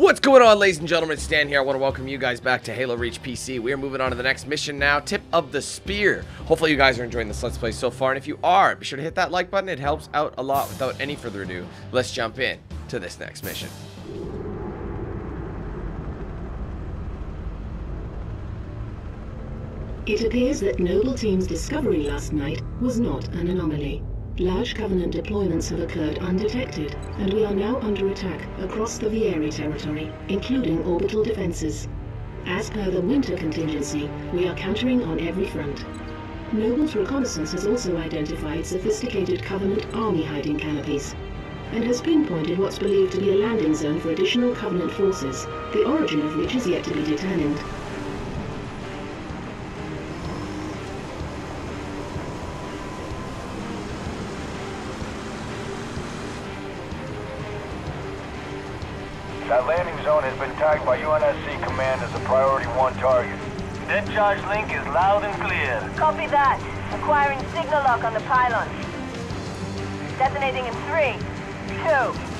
What's going on, ladies and gentlemen? It's Dan here. I want to welcome you guys back to Halo Reach PC. We are moving on to the next mission now, Tip of the Spear. Hopefully you guys are enjoying this Let's Play so far, and if you are, be sure to hit that like button. It helps out a lot. Without any further ado, let's jump in to this next mission. It appears that Noble Team's discovery last night was not an anomaly. Large Covenant deployments have occurred undetected, and we are now under attack across the Vieri territory, including orbital defenses. As per the Winter contingency, we are countering on every front. Noble's reconnaissance has also identified sophisticated Covenant army hiding canopies, and has pinpointed what's believed to be a landing zone for additional Covenant forces, the origin of which is yet to be determined. That landing zone has been tagged by UNSC command as a priority one target. Dead charge link is loud and clear. Copy that. Acquiring signal lock on the pylon. Detonating in 3, 2...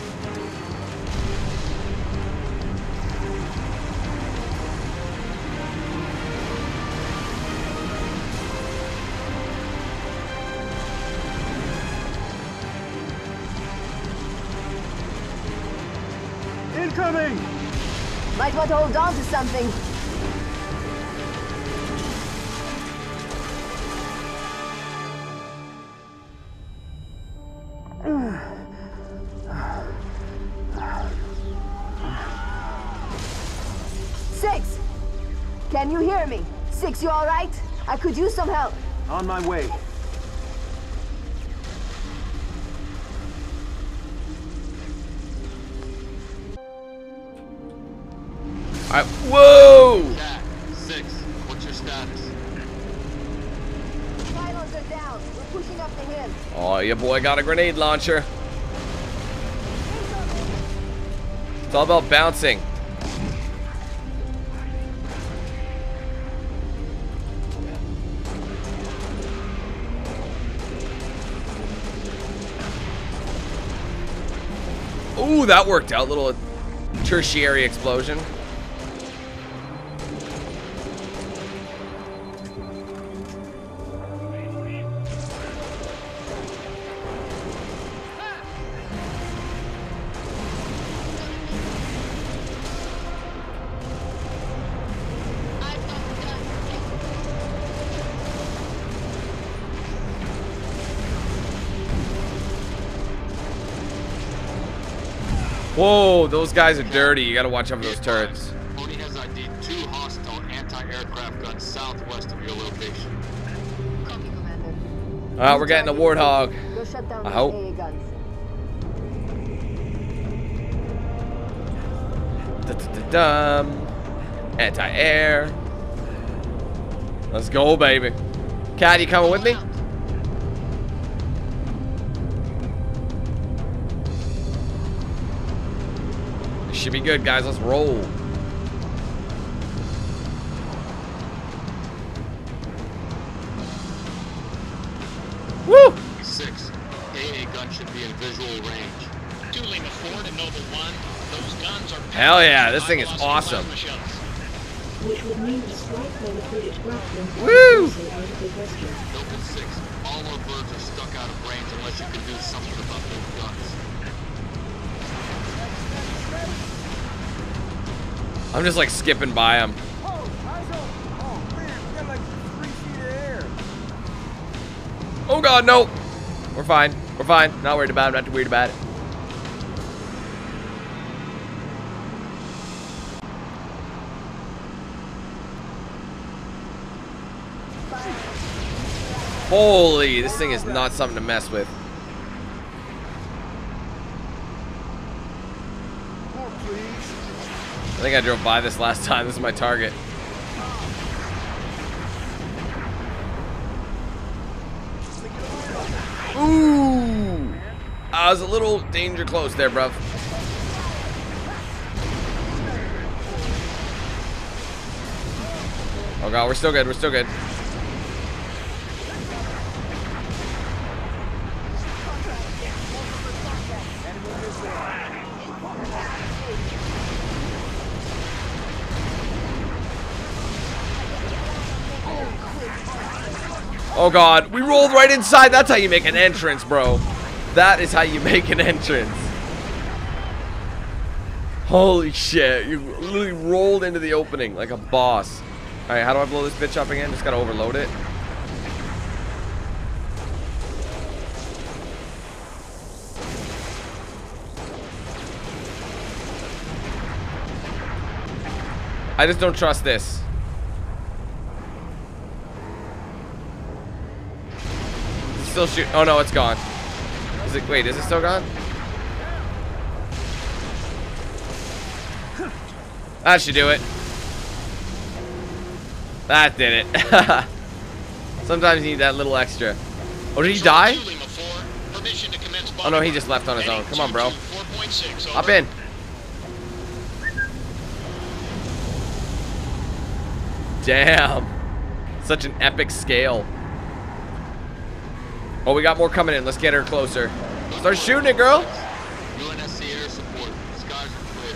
Incoming! Might want to hold on to something. Six! Can you hear me? Six, you all right? I could use some help. On my way. Alright, whoa! Six, what's your status? Pylons are down. We're pushing up the hill. Oh, your boy got a grenade launcher. It's all about bouncing. Ooh, that worked out. Little tertiary explosion. Whoa, those guys are dirty. You gotta watch out for those turrets. Cody has ID 2 hostile anti-aircraft guns southwest of your location. Copy, Commander. Alright, we're getting a warthog. Go shut down the AA guns. Anti-air. Let's go, baby. Cat, you coming with me? Should be good, guys. Let's roll. Woo! 6. AA gun should be in visual range. Two Lima 4 to Noble 1. Those guns are. Hell yeah! This thing is awesome. Which would mean the strike on the British Grafton. Woo! Noble 6. All our birds are stuck out of range unless you can do something about those guns. I'm just like skipping by him. Oh god, no! We're fine. We're fine. Not worried about it. Not too worried about it. Holy, this thing is not something to mess with. I think I drove by this last time. This is my target. Ooh! I was a little danger close there, bruv. Oh god, we're still good. We're still good. Oh god, we rolled right inside. That's how you make an entrance, bro. That is how you make an entrance. Holy shit, you literally rolled into the opening like a boss. Alright, how do I blow this bitch up again? Just gotta overload it. I just don't trust this. Is it still shoot? Oh no, it's gone. Is it? Wait, is it still gone? That should do it. That did it. Sometimes you need that little extra. Oh, did he die? Oh no, he just left on his own. Come on, bro. Hop in. Damn. Such an epic scale. Oh, we got more coming in. Let's get her closer. Start shooting it, girl. UNSC air support. Skies are clear.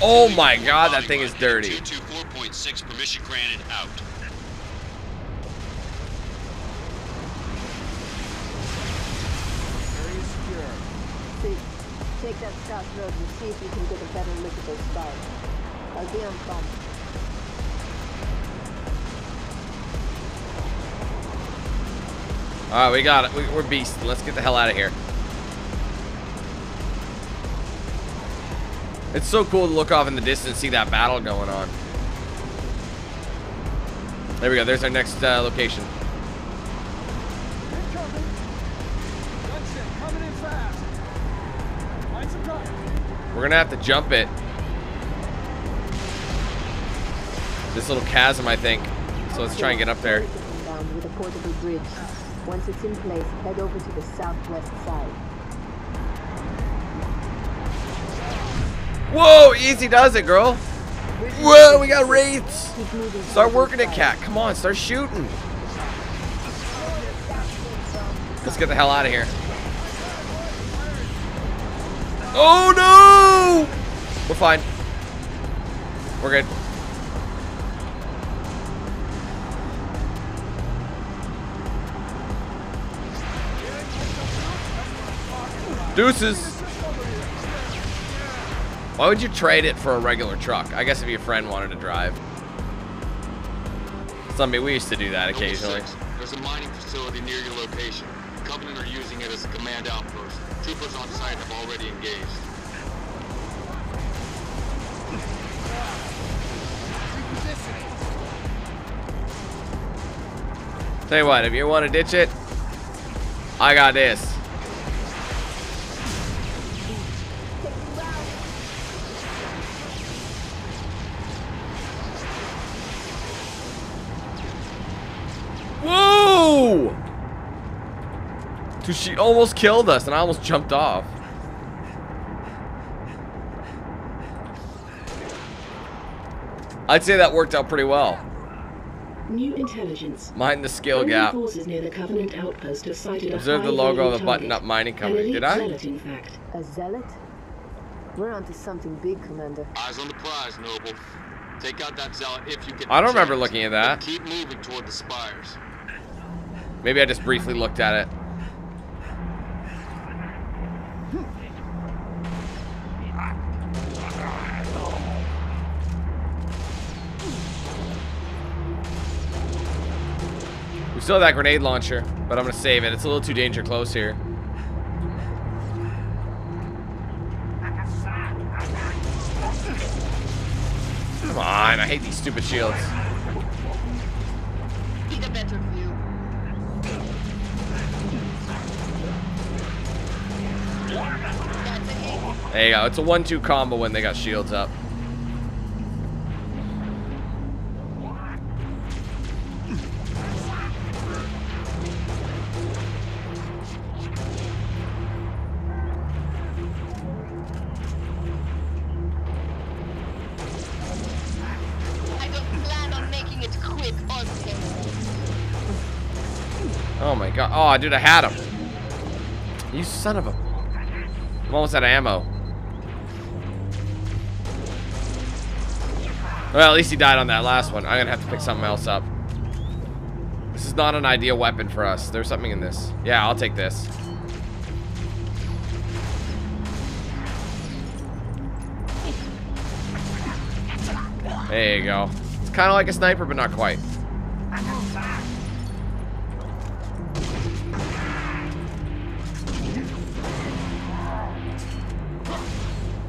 Oh my god, that thing is dirty. 224.6 permission granted out. Area secure. See, take that south road and see if you can get a better look at those stars. I'll be on fire. All right, we got it. We're beast. Let's get the hell out of here. It's so cool to look off in the distance, see that battle going on. There we go. There's our next location. We're gonna have to jump it. This little chasm, I think. So let's try and get up there. Once it's in place, head over to the southwest side. Whoa, easy does it, girl. Whoa, we got wraiths. Start working it, cat. Come on, start shooting. Let's get the hell out of here. Oh no! We're fine. We're good. Deuces. Why would you trade it for a regular truck? I guess if your friend wanted to drive. Somebody, we used to do that occasionally. There's a mining facility near your location. The Covenant are using it as a command outpost. Troopers on site have already engaged. Tell you what, if you want to ditch it, I got this. Dude, she almost killed us, and I almost jumped off. I'd say that worked out pretty well. New intelligence. Mind the skill gap. Forces near the Covenant outpost have sighted. Observe the logo of the button-up mining company. Did I? In fact. A zealot? We're onto something big, Commander. Eyes on the prize, Noble. Take out that zealot if you can. I don't remember looking at that. Keep moving toward the spires. Maybe I just briefly looked at it. Still have that grenade launcher, but I'm gonna save it. It's a little too danger close here. Come on, I hate these stupid shields. Need a better view. There you go. It's a 1-2 combo when they got shields up. Oh my god. Oh, dude, I had him. You son of a... I'm almost out of ammo. Well, at least he died on that last one. I'm gonna have to pick something else up. This is not an ideal weapon for us. There's something in this. Yeah, I'll take this. There you go. It's kind of like a sniper, but not quite.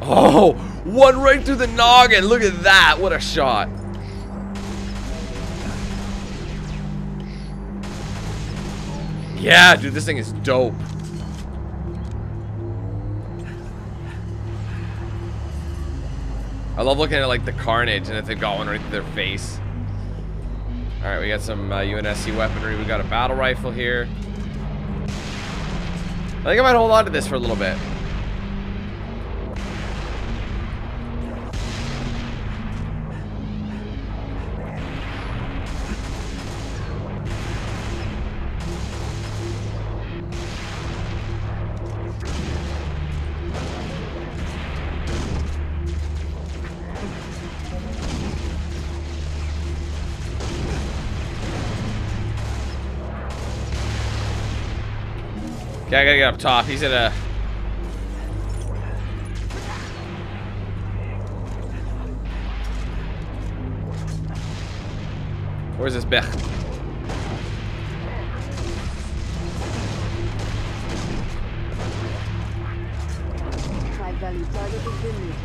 Oh, one right through the noggin. Look at that. What a shot. Yeah, dude, this thing is dope. I love looking at like the carnage and if they've got one right to their face. All right, we got some UNSC weaponry. We got a battle rifle here. I think I might hold on to this for a little bit. Yeah, I gotta get up top. He's at a... Where's this Bech?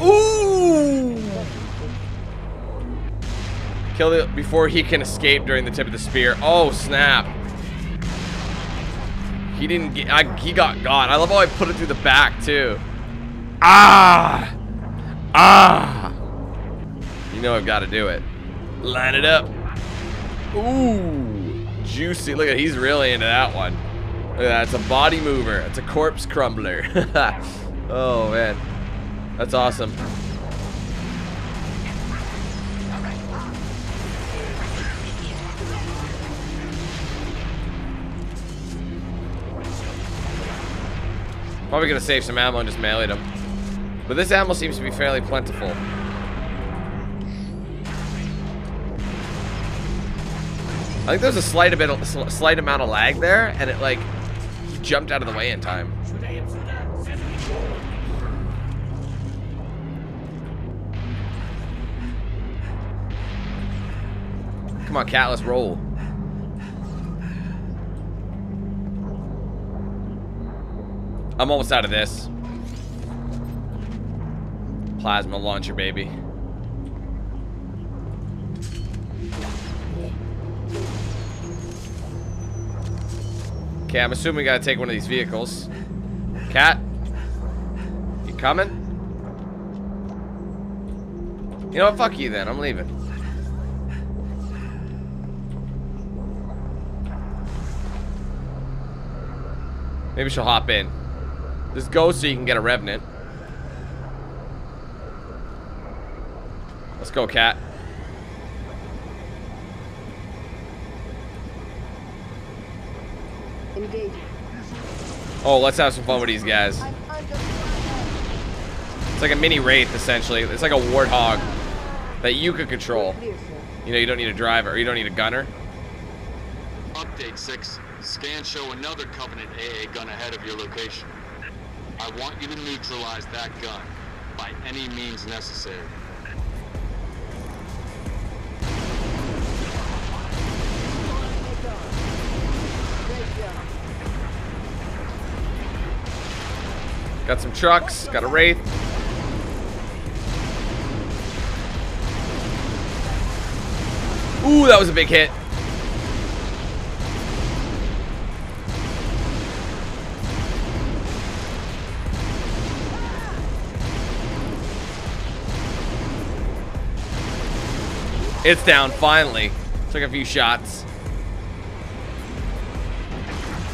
Ooh! Kill it before he can escape during the tip of the spear. Oh, snap. He didn't get, he got gone. I love how I put it through the back too. Ah! Ah! You know I've got to do it. Line it up. Ooh! Juicy. Look at, he's really into that one. Look at that, it's a body mover. It's a corpse crumbler. Oh man. That's awesome. Probably gonna save some ammo and just melee them. But this ammo seems to be fairly plentiful. I think there's a slight amount of lag there, and it like jumped out of the way in time. Come on, Cat, let's roll. I'm almost out of this. Plasma launcher, baby. Okay, I'm assuming we gotta take one of these vehicles. Cat, you coming? You know what, fuck you then, I'm leaving. Maybe she'll hop in. Just go so you can get a revenant. Let's go, Cat. Indeed. Oh, let's have some fun with these guys. It's like a mini Wraith, essentially. It's like a warthog that you could control. You know, you don't need a driver, or you don't need a gunner. Update 6. Scans show another Covenant AA gun ahead of your location. I want you to neutralize that gun by any means necessary. Got some trucks, got a Wraith. Ooh, that was a big hit. It's down, finally. Took a few shots.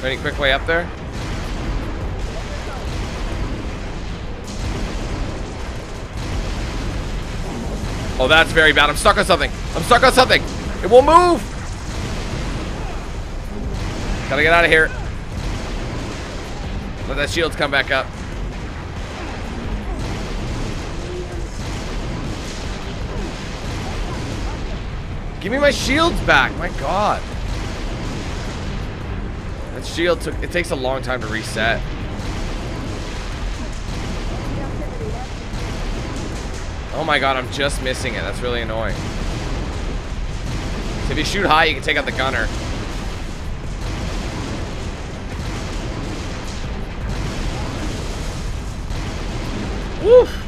Any quick way up there? Oh, that's very bad. I'm stuck on something. I'm stuck on something. It won't move. Gotta get out of here. Let that shield come back up. Give me my shields back, my god. That shield took, it takes a long time to reset. Oh my god, I'm just missing it. That's really annoying. If you shoot high, you can take out the gunner. Woof!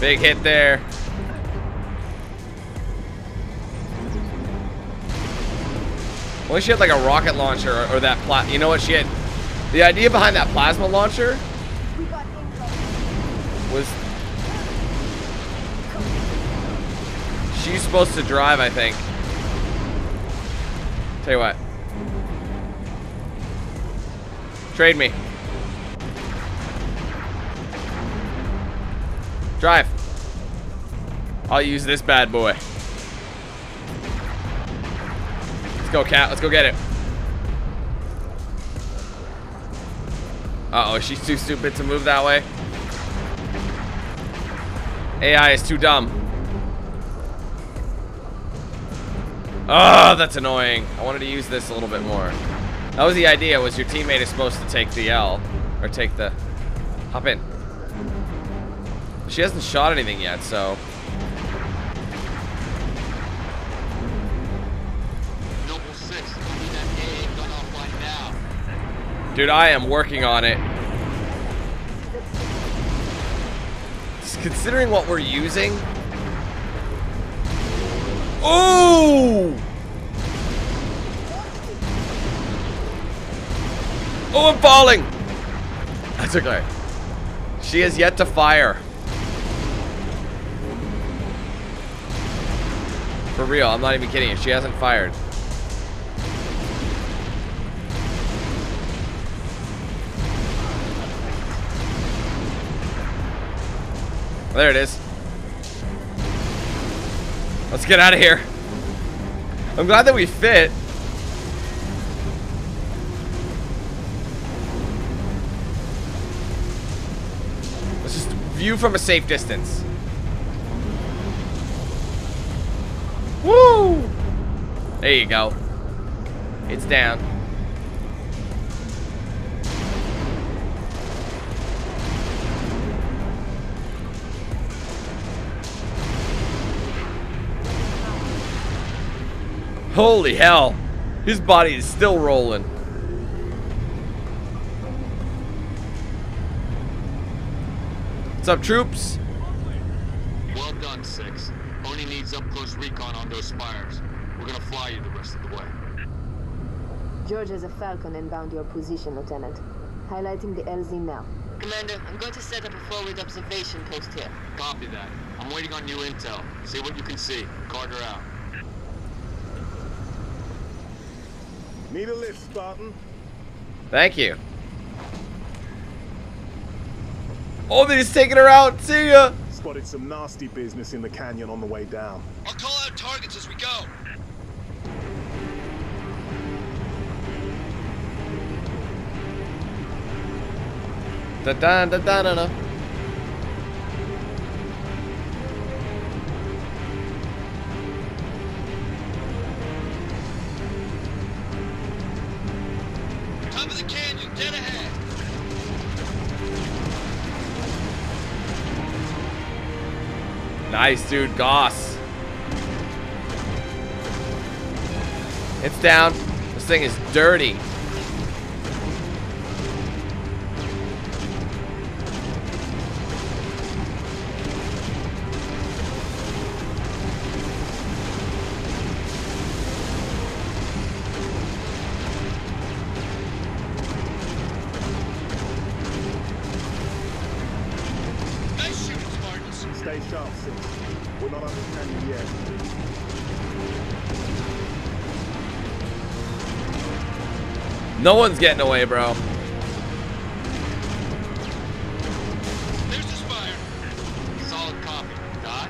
Big hit there. Well, she had like a rocket launcher or that plasma. You know what she had? The idea behind that plasma launcher was she's supposed to drive, I think. Tell you what. Trade me. Drive. I'll use this bad boy. Let's go, Cat. Let's go get it. Uh-oh, she's too stupid to move that way. AI is too dumb. Oh, that's annoying. I wanted to use this a little bit more. That was the idea, was your teammate is supposed to take the L, or take the, hop in. She hasn't shot anything yet, so. Noble 6, I need that AA gun offline now. Dude, I am working on it. Just considering what we're using. Oh! Oh, I'm falling! That's okay. She has yet to fire. For real, I'm not even kidding you. She hasn't fired. There it is. Let's get out of here. I'm glad that we fit. View from a safe distance. Woo! There you go. It's down. Holy hell. His body is still rolling. What's up, troops? Well done, 6. Only needs up close recon on those spires. We're gonna fly you the rest of the way. George has a Falcon inbound your position, Lieutenant. Highlighting the LZ now. Commander, I'm going to set up a forward observation post here. Copy that. I'm waiting on new intel. See what you can see. Carter out. Need a lift, Spartan. Thank you. Oh, they just taking her out. See ya. Spotted some nasty business in the canyon on the way down. I'll call out targets as we go. Da da da da da da. Top of the canyon, dead ahead. Nice, dude. Goss. It's down. This thing is dirty. No one's getting away, bro. There's the spire. Solid copy. Dot.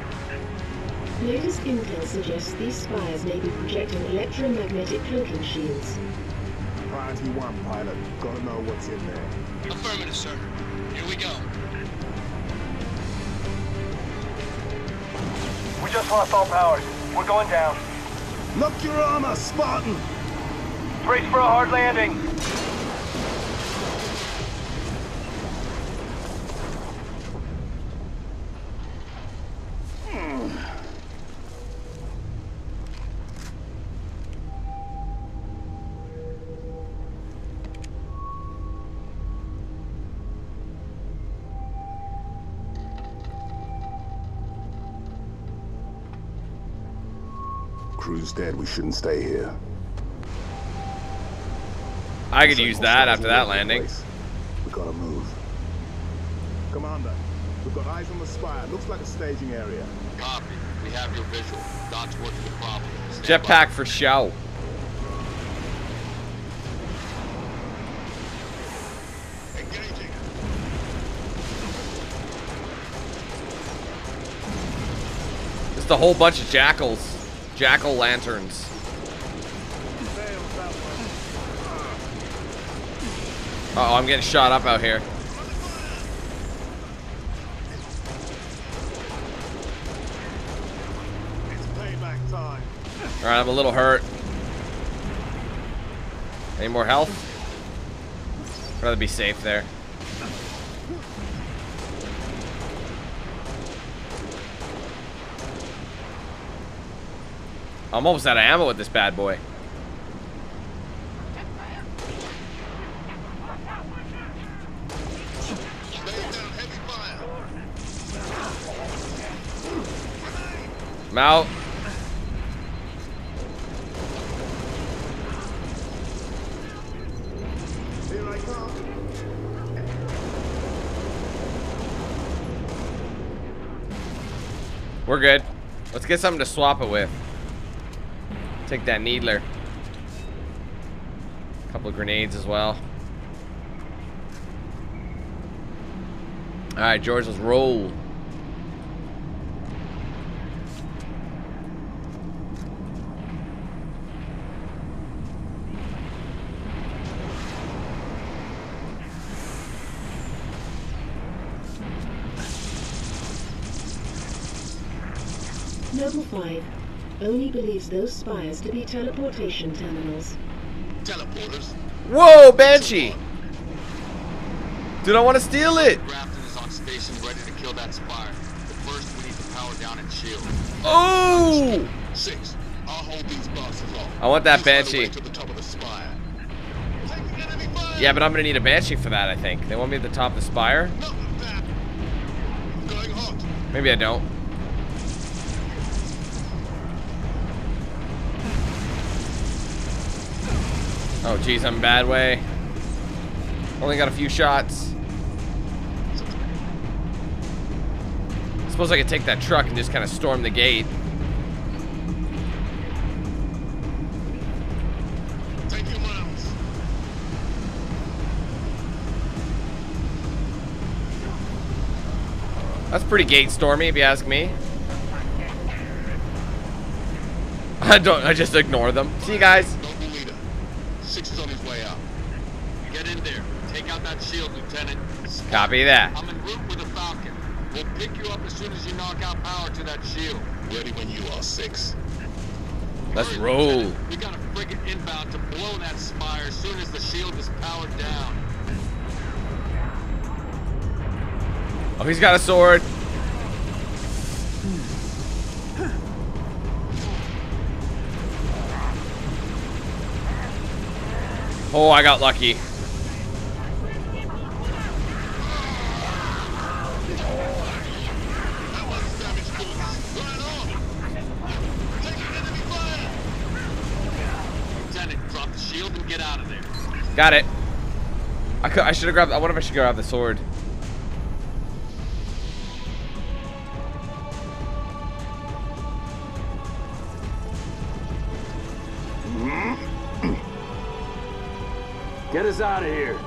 Latest intel suggests these spires may be projecting electromagnetic cloaking shields. Priority 1, pilot. Gotta know what's in there. Affirmative, sir. Here we go. We just lost all powers. We're going down. Lock your armor, Spartan! Brace for a hard landing! Crew's dead, we shouldn't stay here. I could use that after that landing. We gotta move. Commander, we've got eyes on the spire. Looks like a staging area. Copy. We have your visual. Dodge work to the problem. Jetpack for show. Engaging. Just a whole bunch of jackals. Jackal lanterns. Uh-oh, I'm getting shot up out here. Alright, I'm a little hurt. Any more health? I'd rather be safe there. I'm almost out of ammo with this bad boy. I'm out. We're good. Let's get something to swap it with. Take that needler. A couple of grenades as well. Alright, George, let's roll. Level 5. Only believes those spires to be teleportation terminals. Teleporters. Whoa, Banshee! Dude, I want to steal it! Grafton is on station ready to kill that spire. But first, we need to power down and shield. Oh! 6. I'll hold these bosses off. I want that Banshee. To the top of the spire. Yeah, but I'm gonna need a Banshee for that, I think. They want me at the top of the spire? Going hot. Maybe I don't. Oh geez, I'm bad way. Only got a few shots. I suppose I could take that truck and just kind of storm the gate. Take your miles. That's pretty gate stormy, if you ask me. I just ignore them. See you guys. Six is on his way out. Get in there. Take out that shield, Lieutenant. Copy that. I'm en route with the Falcon. We'll pick you up as soon as you knock out power to that shield. Ready when you are, 6. Let's roll. Lieutenant, we got a frigate inbound to blow that spire as soon as the shield is powered down. Oh, he's got a sword. Oh, I got lucky. Lieutenant, drop the shield and get out of there. Got it. I should have grabbed. I wonder if I should grab the sword. Get us out of here.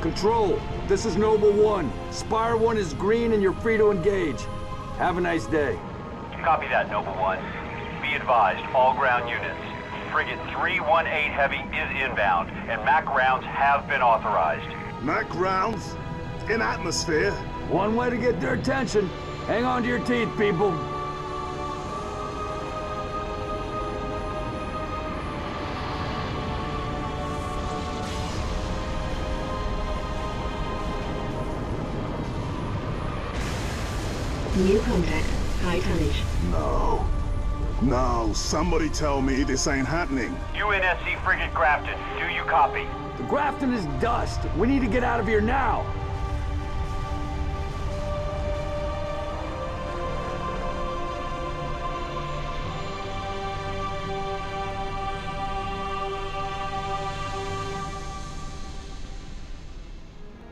Control, this is Noble 1. Spire 1 is green and you're free to engage. Have a nice day. Copy that, Noble 1. Be advised, all ground units. Frigate 318 Heavy is inbound, and MAC rounds have been authorized. MAC rounds? In atmosphere? One way to get their attention. Hang on to your teeth, people. New contact, high tonnage. No. No, somebody tell me this ain't happening. UNSC frigate Grafton, do you copy? The Grafton is dust. We need to get out of here now.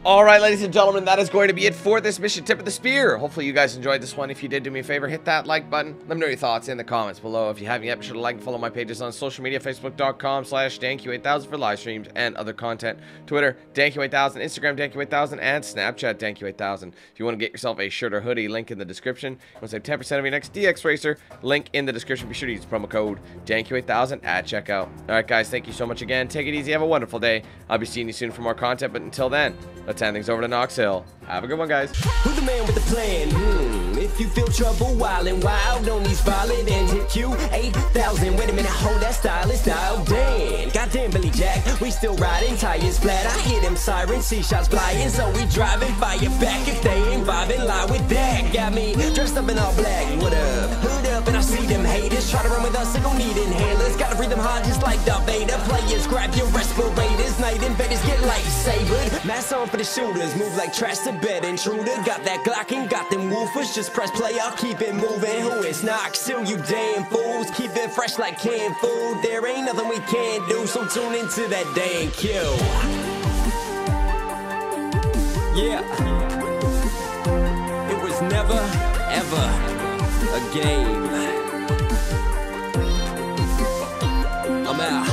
All right, ladies and gentlemen, that is going to be it for this mission, Tip of the Spear. Hopefully you guys enjoyed this one. If you did, do me a favor, hit that like button. Let me know your thoughts in the comments below. If you haven't yet, be sure to like and follow my pages on social media, facebook.com/DanQ8000 for live streams and other content, Twitter, DanQ8000, Instagram, DanQ8000, and Snapchat, DanQ8000. If you want to get yourself a shirt or hoodie, link in the description. You want to save 10% of your next DX racer, link in the description. Be sure to use promo code DanQ8000 at checkout. All right, guys, thank you so much again. Take it easy. Have a wonderful day. I'll be seeing you soon for more content, but until then, let's hand things over to Nox Hill. Have a good one, guys. Who the man with the plan? If you feel trouble, wild and wild, no need violent and DanQ8000. Wait a minute, hold that style, it's dialed. Dan, goddamn Billy Jack, we still riding tires flat. I hear them sirens, see shots flying, so we driving fire back. If they ain't vibing, lie with that. Got me dressed up in all black. What up? Hood up, and I see them haters try to run with us. They gon' need inhalers. Gotta breathe them hard, just like Darth Vader. Players, grab your respirators. Night invaders get lightsabered. Mass on for the shooters, move like trash to bed intruder. Got that Glock and got them woofers. Just press play, I'll keep it moving. Who is Nox Hill, you damn fools? Keep it fresh like canned food. There ain't nothing we can do, so tune into that DanQ. Yeah, it was never, ever a game. I'm out.